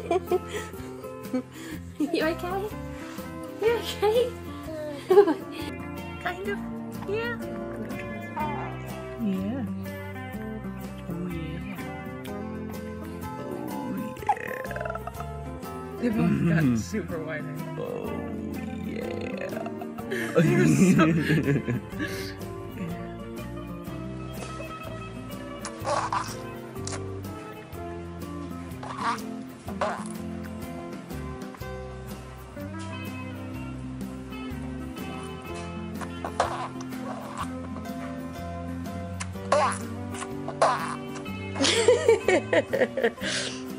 You okay? You okay? Kind of. Yeah. Yeah. Oh yeah. Oh yeah. They both got super wide. Oh yeah. Oh, you're so. Oh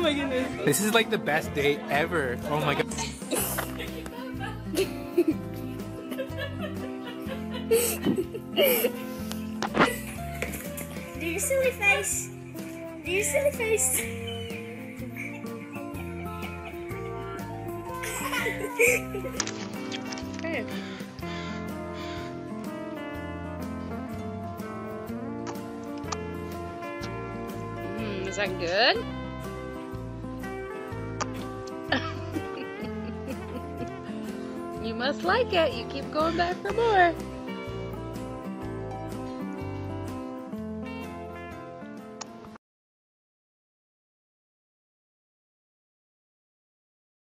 my goodness. This is like the best day ever. Oh my god. Do you see my face? Do you see my face? Hey. Is that good? You must like it. You keep going back for more.